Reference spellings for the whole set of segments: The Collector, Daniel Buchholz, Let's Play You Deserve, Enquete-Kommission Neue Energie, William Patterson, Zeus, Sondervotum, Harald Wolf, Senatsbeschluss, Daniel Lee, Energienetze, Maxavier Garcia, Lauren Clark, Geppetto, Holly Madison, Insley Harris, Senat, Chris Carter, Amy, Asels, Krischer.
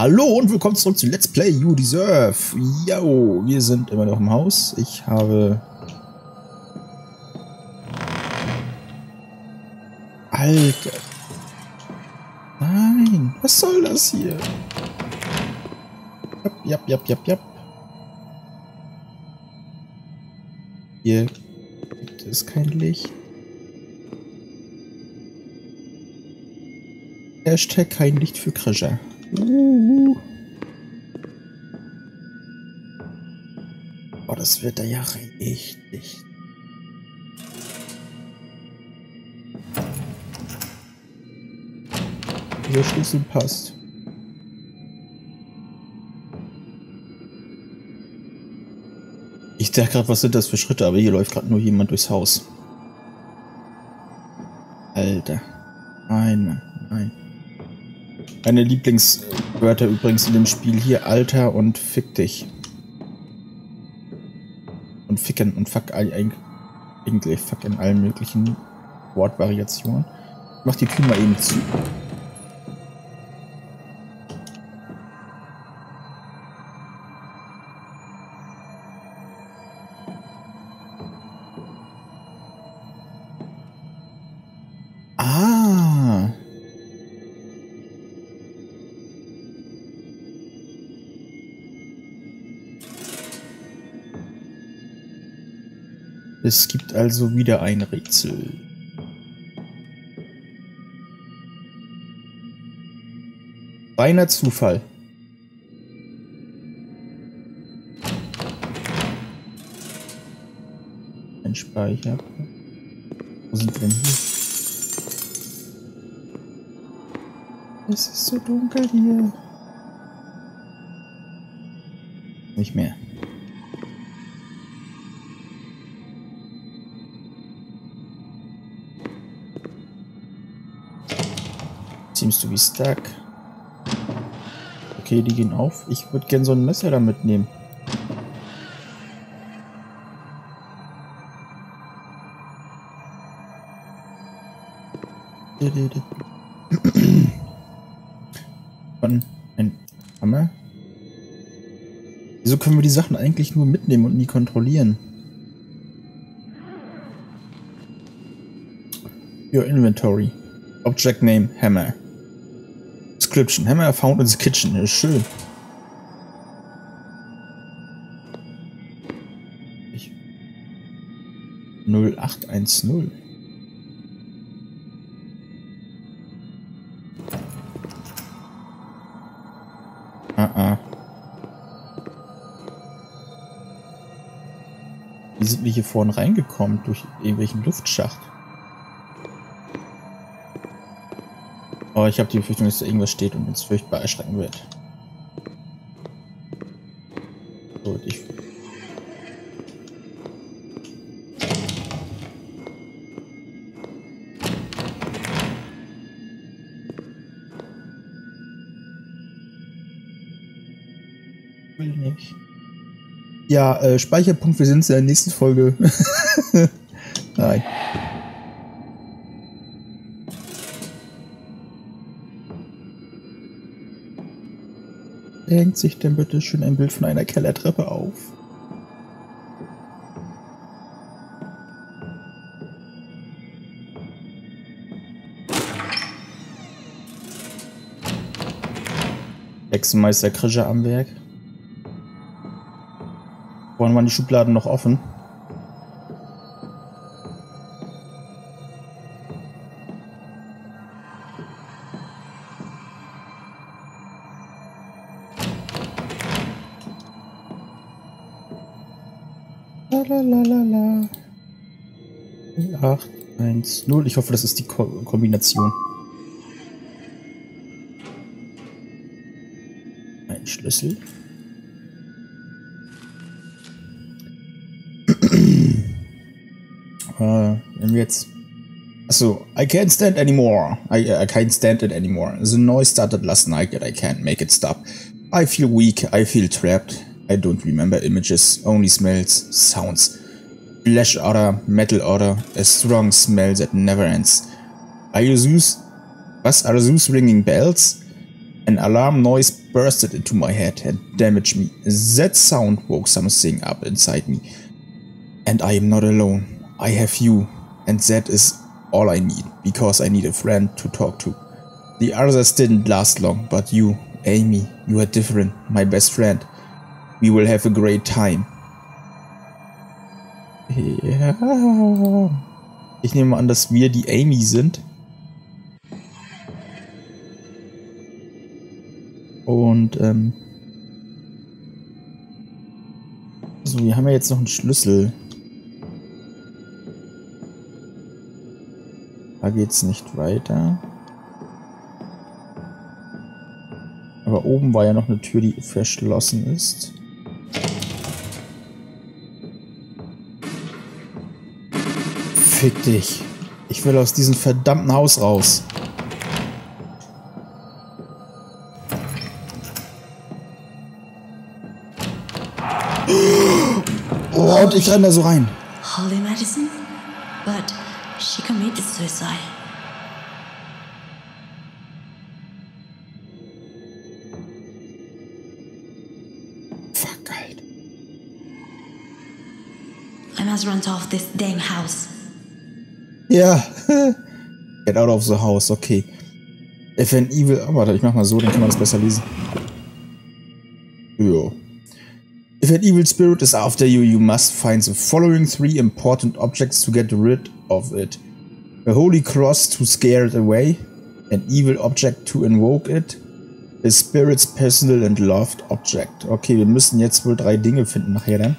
Hallo und willkommen zurück zu Let's Play You Deserve. Yo, wir sind immer noch im Haus. Ich habe... Alter. Nein, was soll das hier? Jap. Hier gibt es kein Licht. Hashtag kein Licht für Krischer. Boah, das wird da ja richtig. Der Schlüssel passt. Ich dachte gerade, was sind das für Schritte, aber hier läuft gerade nur jemand durchs Haus. Alter. Nein, Mann, nein. Meine Lieblingswörter übrigens in dem Spiel hier, Alter und Fick dich. Und Ficken und Fuck, eigentlich Fuck in allen möglichen Wortvariationen. Ich mach die Tür mal eben zu. Es gibt also wieder ein Rätsel. Reiner Zufall. Ein Speicher. Wo sind wir denn hier? Es ist so dunkel hier. Nicht mehr. Seems to be stuck. Okay, die gehen auf. Ich würde gerne so ein Messer da mitnehmen. Von ein Hammer. Wieso können wir die Sachen eigentlich nur mitnehmen und nie kontrollieren? Your Inventory. Object Name Hammer. Description. Hammer found in the kitchen. Ja, schön. Ich 0810. Wie sind wir hier vorne reingekommen? Durch irgendwelchen Luftschacht. Oh, ich habe die Befürchtung, dass da irgendwas steht und uns furchtbar erschrecken wird. Gut, ich... Will nicht. Ja, Speicherpunkt, wir sind in der nächsten Folge. Nein. Hängt sich denn bitte schön ein Bild von einer Kellertreppe auf? Hexenmeister Krischer am Werk. Vorhin waren die Schubladen noch offen. Lalalala. 810. Ich hoffe, das ist die Kombination. Ein Schlüssel. Und jetzt. Achso, I can't stand anymore. I can't stand it anymore. The noise started last night, yet I can't make it stop. I feel weak. I feel trapped. I don't remember images, only smells, sounds. Flesh odor, metal odor, a strong smell that never ends. Are you Zeus? Was are Zeus ringing bells? An alarm noise bursted into my head and damaged me. That sound woke something up inside me. And I am not alone. I have you. And that is all I need, because I need a friend to talk to. The others didn't last long, but you, Amy, you are different, my best friend. We will have a great time. Ja. Ich nehme an, dass wir die Amy sind. Und, so, wir haben ja jetzt noch einen Schlüssel. Da geht's nicht weiter. Aber oben war ja noch eine Tür, die verschlossen ist. Fick dich. Ich will aus diesem verdammten Haus raus. Oh, und ich renne da so rein. Holly Madison? But she committed suicide. Fuck, Alter. I must run off this damn house. Ja. Get out of the house, okay. If an evil... Oh, warte, ich mach mal so, dann kann man das besser lesen. Jo. If an evil spirit is after you, you must find the following three important objects to get rid of it. A holy cross to scare it away, an evil object to invoke it, a spirit's personal and loved object. Okay, wir müssen jetzt wohl drei Dinge finden nachher dann.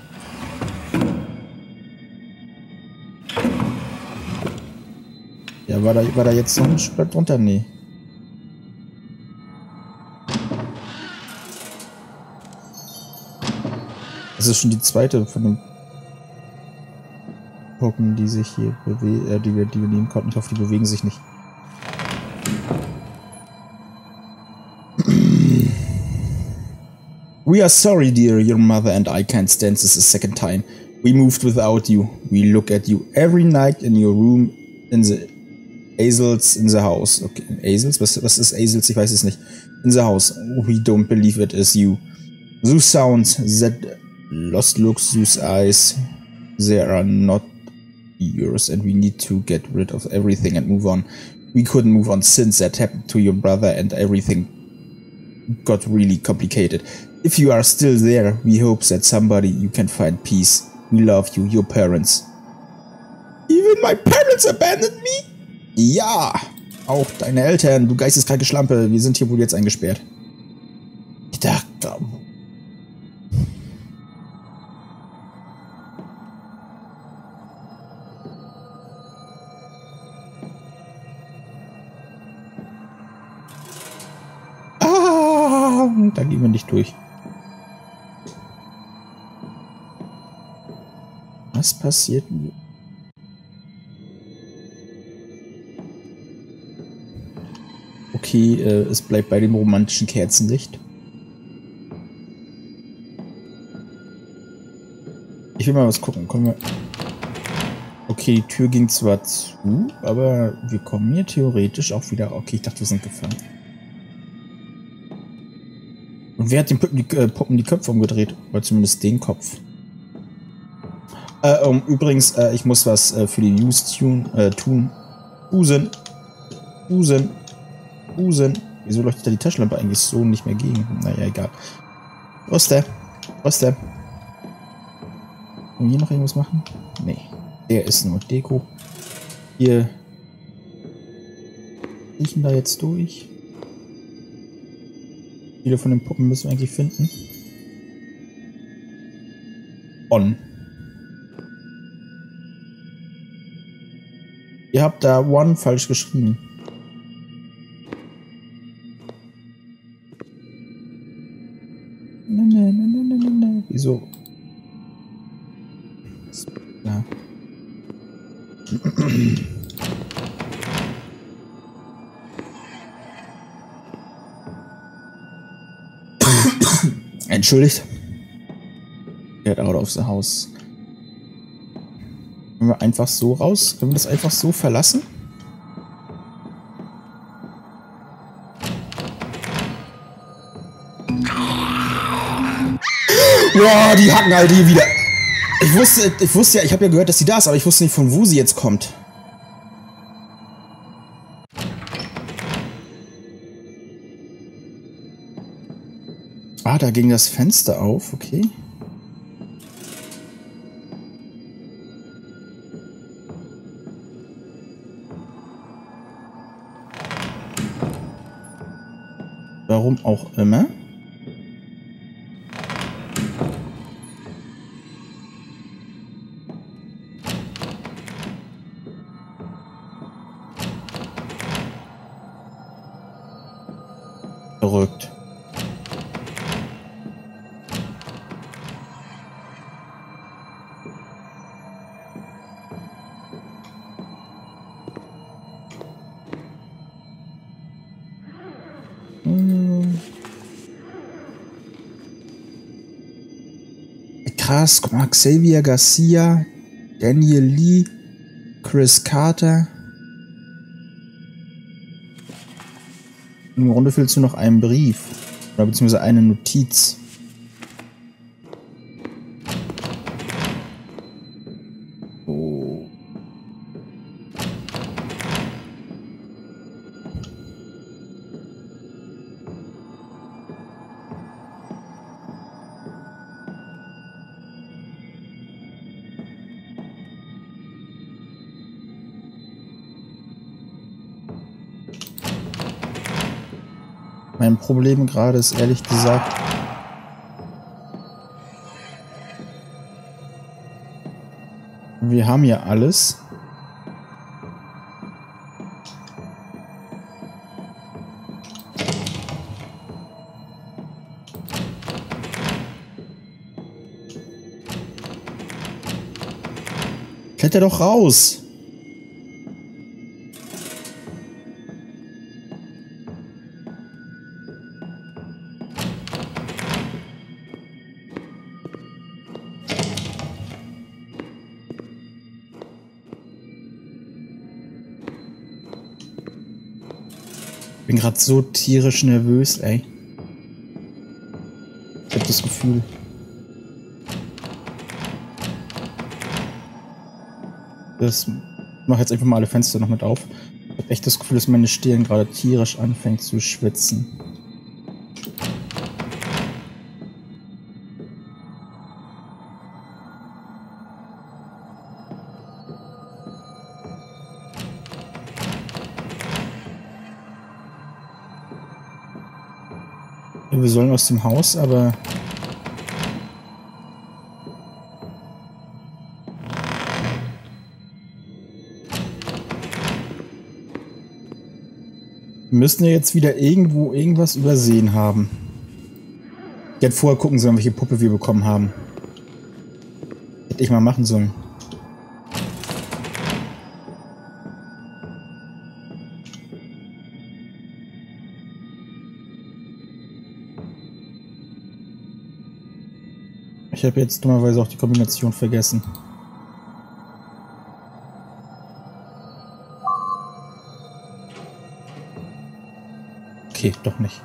Ja, war da jetzt noch ein Stück drunter? Nee. Das ist schon die zweite von den Puppen, die sich hier bewegen, die wir nehmen konnten. Ich hoffe, die bewegen sich nicht. We are sorry, dear. Your mother and I can't stand this a second time. We moved without you. We look at you every night in your room in the Asels in the house. Okay, Asels? Was ist Asels? Ich weiß es nicht. In the house. We don't believe it is you. Those sounds that... Lost looks, Zeus eyes, they are not yours, and we need to get rid of everything and move on. We couldn't move on since that happened to your brother and everything got really complicated. If you are still there, we hope that somebody you can find peace. We love you, your parents. Even my parents abandoned me? Ja, auch deine Eltern, du geisteskranke Schlampe, wir sind hier wohl jetzt eingesperrt. Ich dachte... Da gehen wir nicht durch. Was passiert denn? Okay, es bleibt bei dem romantischen Kerzenlicht. Ich will mal was gucken. Kommen wir. Okay, die Tür ging zwar zu, aber wir kommen hier theoretisch auch wieder. Okay, ich dachte, wir sind gefangen. Und wer hat den Puppen die Köpfe umgedreht? Oder zumindest den Kopf. Übrigens, ich muss was für die News tun. Usen. Wieso leuchtet da die Taschenlampe eigentlich so nicht mehr gegen? Naja, egal. Was der? Können wir hier noch irgendwas machen? Nee. Der ist nur Deko. Hier. Riechen da jetzt durch. Viele von den Puppen müssen wir eigentlich finden. On. Ihr habt da one falsch geschrieben. Nein. Wieso? Ja. Entschuldigt. Get out of the house. Können wir einfach so raus? Können wir das einfach so verlassen? Boah, die hacken all die wieder. Ich wusste ja, ich habe ja gehört, dass sie da ist, aber ich wusste nicht, von wo sie jetzt kommt. Ah, da ging das Fenster auf, okay. Warum auch immer. Verrückt. Krass, Maxavier Garcia, Daniel Lee, Chris Carter. Im Grunde fehlst du noch einen Brief, oder beziehungsweise eine Notiz. Oh. Mein Problem gerade ist ehrlich gesagt, wir haben ja alles. Kletter doch raus! Ich bin gerade so tierisch nervös, ey. Ich hab das Gefühl. Ich mach jetzt einfach mal alle Fenster noch mit auf. Ich hab echt das Gefühl, dass meine Stirn gerade tierisch anfängt zu schwitzen. Wir sollen aus dem Haus, aber... Wir müssen ja jetzt wieder irgendwo irgendwas übersehen haben. Ich hätte vorher gucken sollen, welche Puppe wir bekommen haben. Hätte ich mal machen sollen. Ich habe jetzt dummerweise auch die Kombination vergessen. Okay, doch nicht.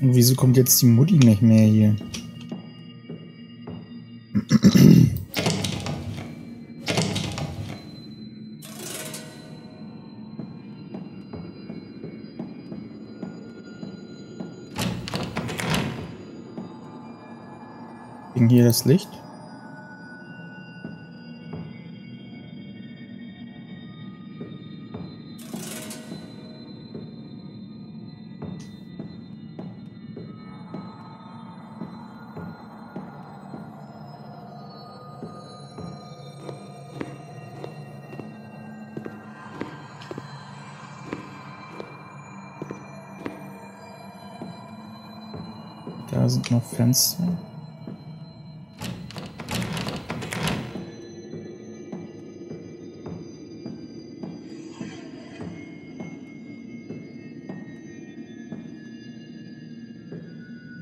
Und wieso kommt jetzt die Mutti nicht mehr hier? Ging hier das Licht? Da sind noch Fenster.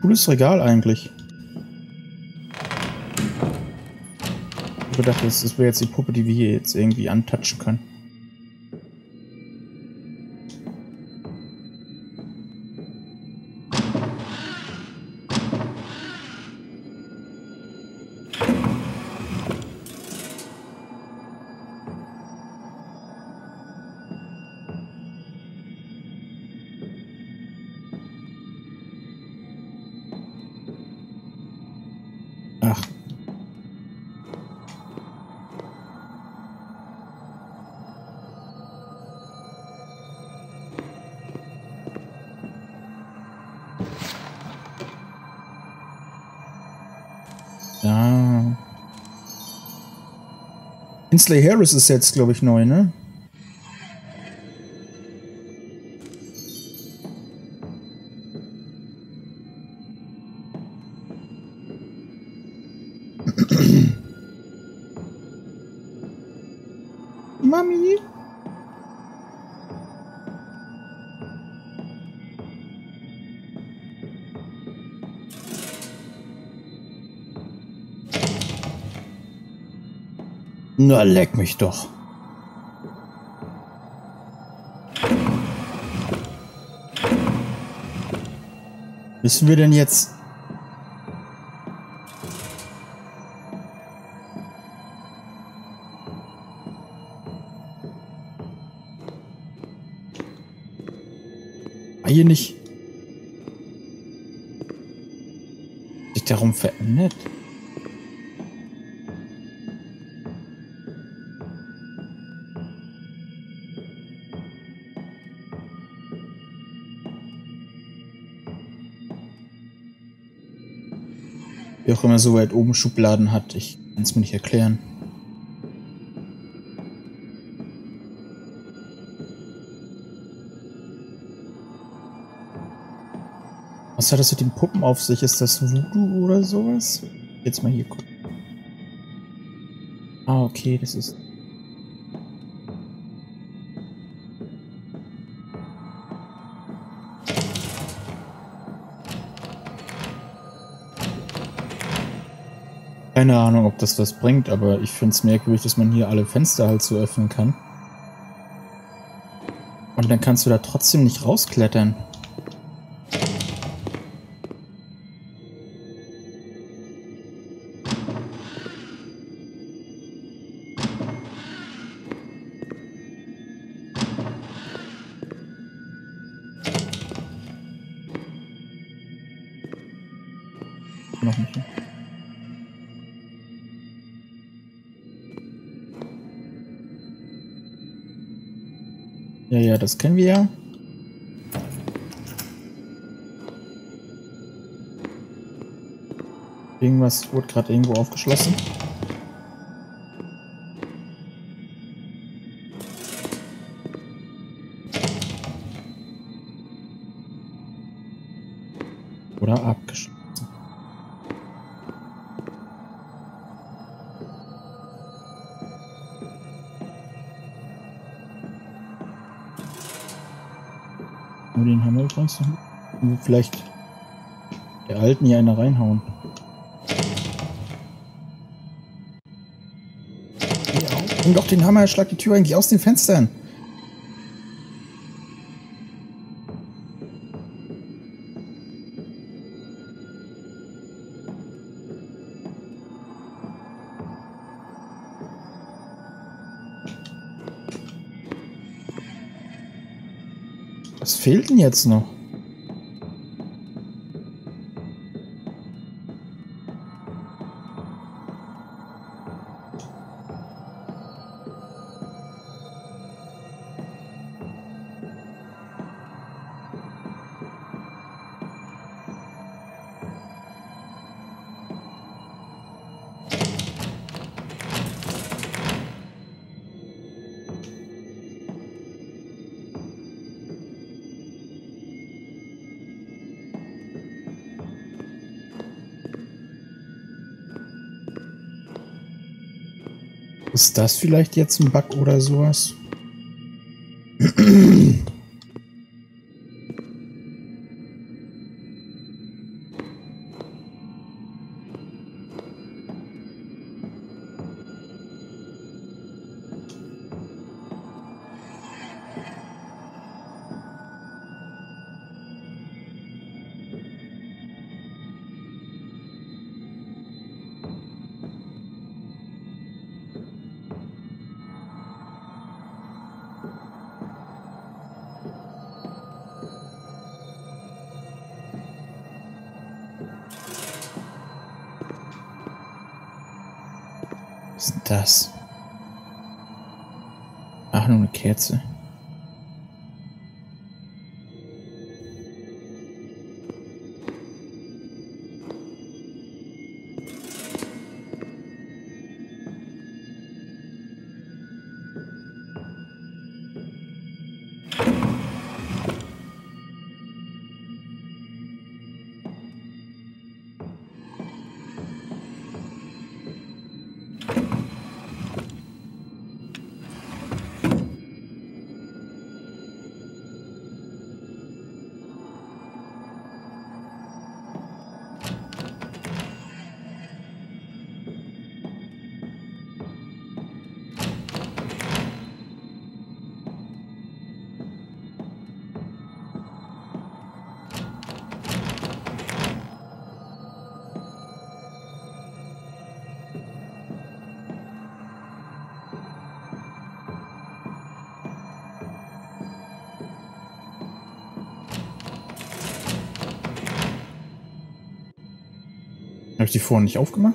cooles Regal eigentlich. Ich dachte, das wäre jetzt die Puppe, die wir hier jetzt irgendwie antatschen können. Insley Harris ist jetzt, glaube ich, neu, ne? Mami! Na, leck mich doch. Wissen wir denn jetzt? Hier nicht. Sich darum verändert. Wie auch immer so weit oben Schubladen hat, ich kann es mir nicht erklären. Was hat das mit den Puppen auf sich? Ist das Voodoo oder sowas? Jetzt mal hier gucken. Ah, okay, das ist... Keine Ahnung, ob das was bringt, aber ich finde es merkwürdig, dass man hier alle Fenster halt so öffnen kann. Und dann kannst du da trotzdem nicht rausklettern. Noch nicht. Ja, das kennen wir ja. Irgendwas wurde gerade irgendwo aufgeschlossen. Oder abgeschlossen. Den haben wir übrigens. Vielleicht der alten hier eine reinhauen. Ja, und doch den Hammer, schlag die Tür eigentlich aus den Fenstern. Was fehlt denn jetzt noch? Ist das vielleicht jetzt ein Bug oder sowas? Was ist das? Ach, nur eine Kerze. Habe ich die vorhin nicht aufgemacht?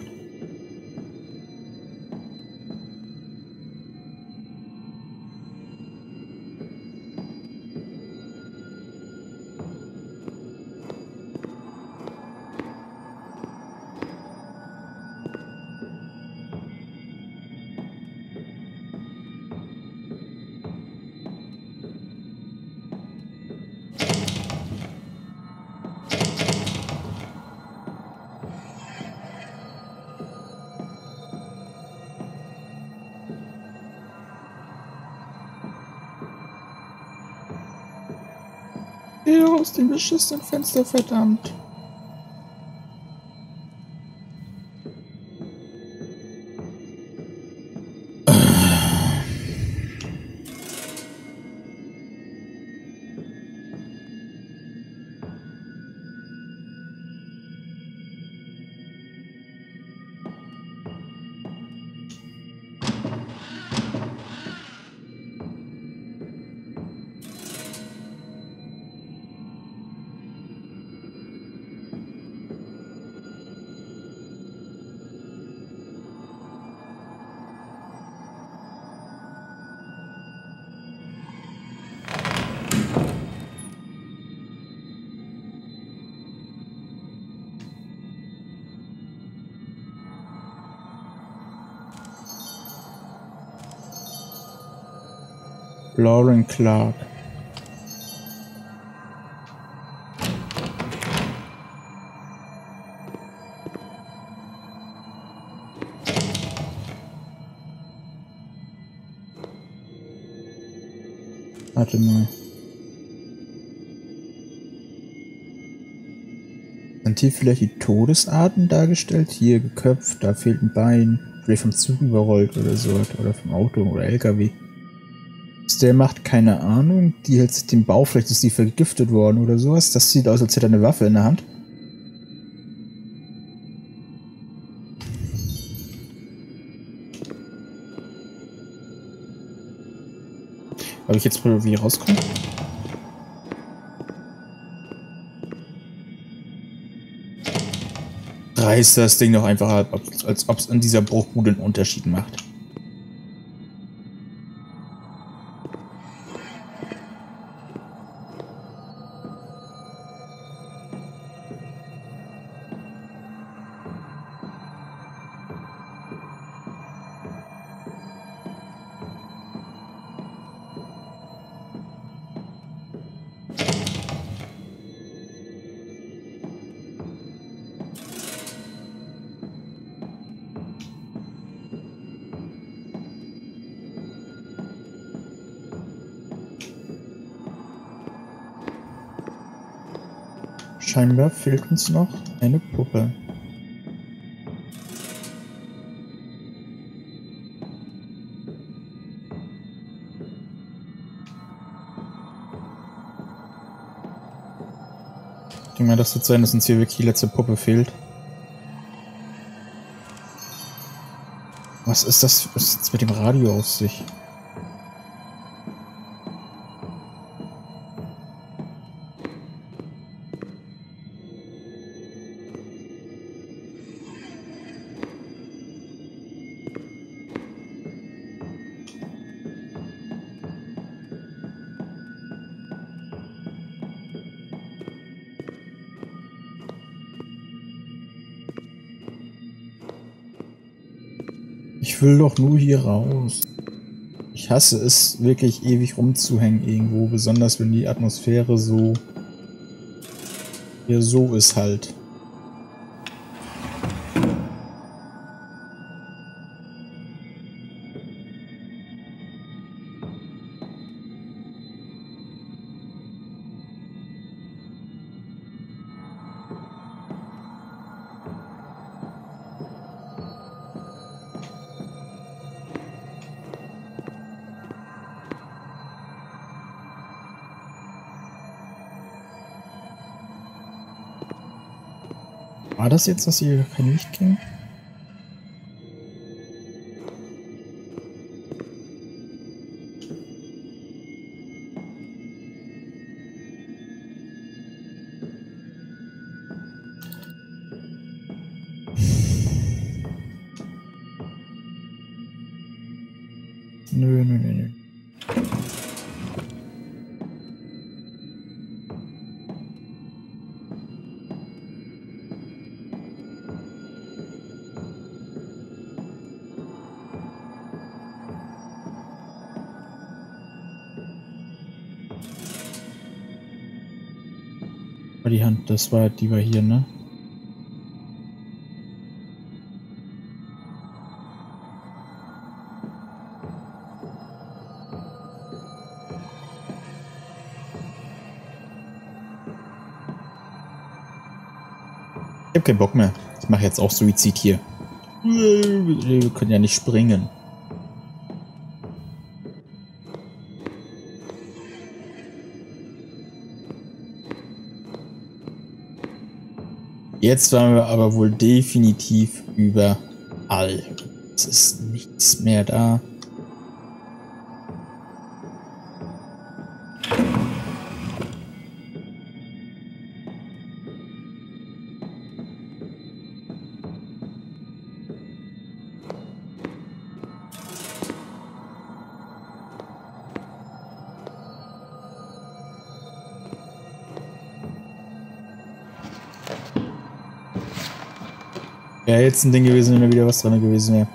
Aus dem beschissenen Fenster, verdammt. Lauren Clark. Warte mal. Sind hier vielleicht die Todesarten dargestellt? Hier geköpft, da fehlt ein Bein, vielleicht vom Zug überrollt oder so, oder vom Auto oder LKW. Der macht keine Ahnung, die hält sich den Bauch, vielleicht ist die vergiftet worden oder sowas. Das sieht aus, als hätte er eine Waffe in der Hand. Ob ich jetzt irgendwie rauskomme? Reißt das Ding doch einfach ab, als ob es an dieser Bruchbude einen Unterschied macht. Scheinbar fehlt uns noch eine Puppe. Geh mal das so zu Ende, dass uns hier wirklich die letzte Puppe fehlt. Was ist das? Was ist jetzt mit dem Radio auf sich? Ich will doch nur hier raus. Ich hasse es, wirklich ewig rumzuhängen irgendwo, besonders wenn die Atmosphäre so... hier so ist halt. War das jetzt, dass hier kein Licht ging? Nö. Die Hand, die war hier, ne? Ich hab keinen Bock mehr. Ich mache jetzt auch Suizid hier. Wir können ja nicht springen. Jetzt waren wir aber wohl definitiv überall. Es ist nichts mehr da. Wäre jetzt ein Ding gewesen, wenn da wieder was dran gewesen wäre.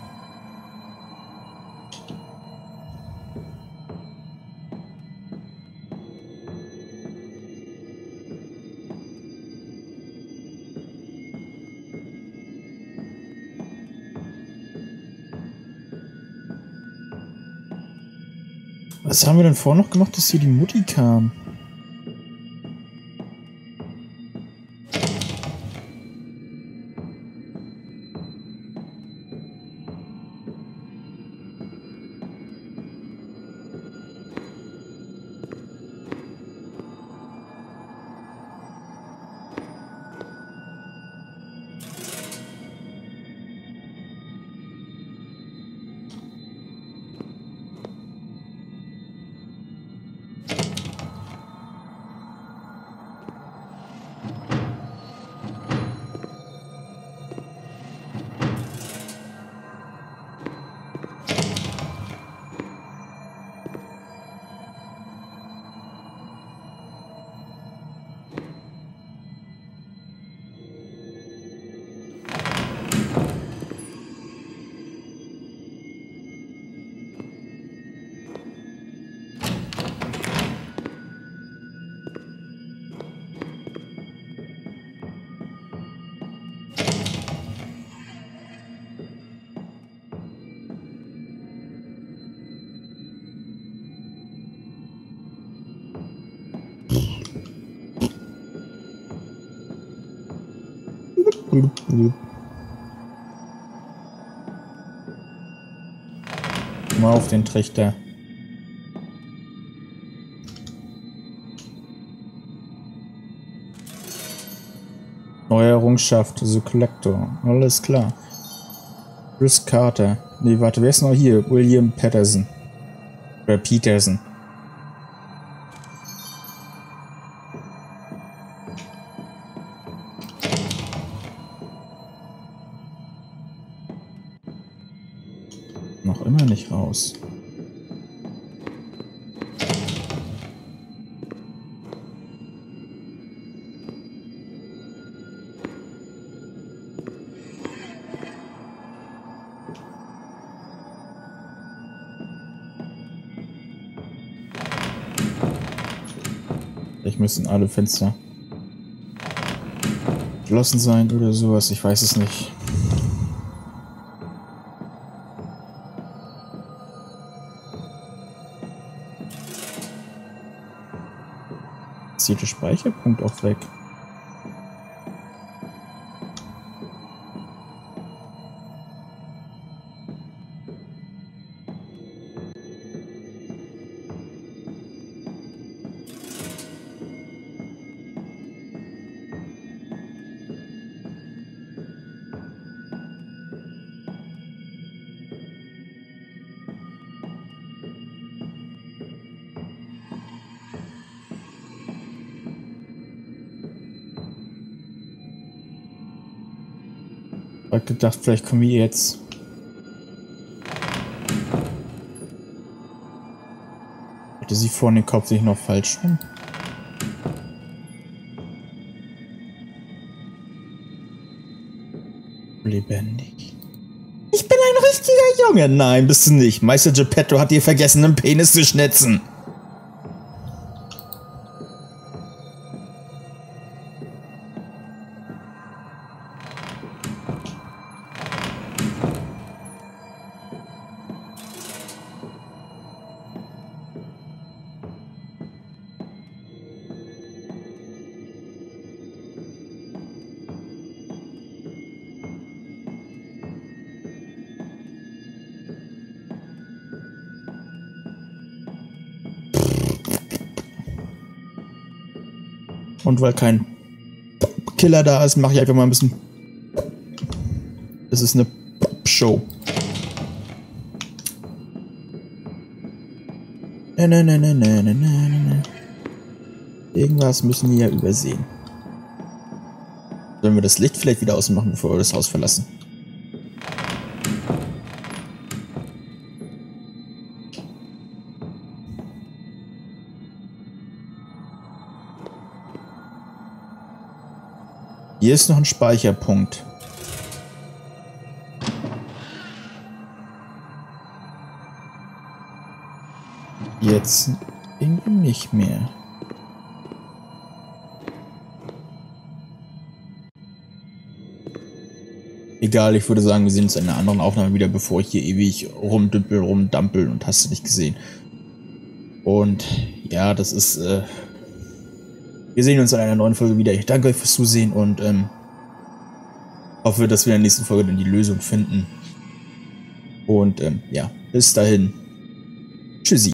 Was haben wir denn vorhin noch gemacht, dass hier die Mutti kam? Mal auf den Trichter. Errungenschaft The Collector. Alles klar. Chris Carter. Nee, warte, wer ist noch hier? William Patterson. Oder Peterson. Noch immer nicht raus. Vielleicht müssen alle Fenster geschlossen sein oder sowas, ich weiß es nicht. Zieht der Speicherpunkt auch weg. Ich hab gedacht, vielleicht kommen wir jetzt. Hatte sie vorne den Kopf nicht noch falsch rum? Lebendig. Ich bin ein richtiger Junge. Nein, bist du nicht. Meister Geppetto hat dir vergessen, einen Penis zu schnitzen. Und weil kein Killer da ist, mache ich einfach mal ein bisschen. Es ist eine Show. Irgendwas müssen wir ja übersehen. Sollen wir das Licht vielleicht wieder ausmachen, bevor wir das Haus verlassen? Hier ist noch ein Speicherpunkt. Jetzt irgendwie nicht mehr. Egal, ich würde sagen, wir sehen uns in einer anderen Aufnahme wieder, bevor ich hier ewig rumdümpel, rumdampel und hast du nicht gesehen. Und ja, das ist... Wir sehen uns in einer neuen Folge wieder. Ich danke euch fürs Zusehen und hoffe, dass wir in der nächsten Folge dann die Lösung finden. Und ja, bis dahin.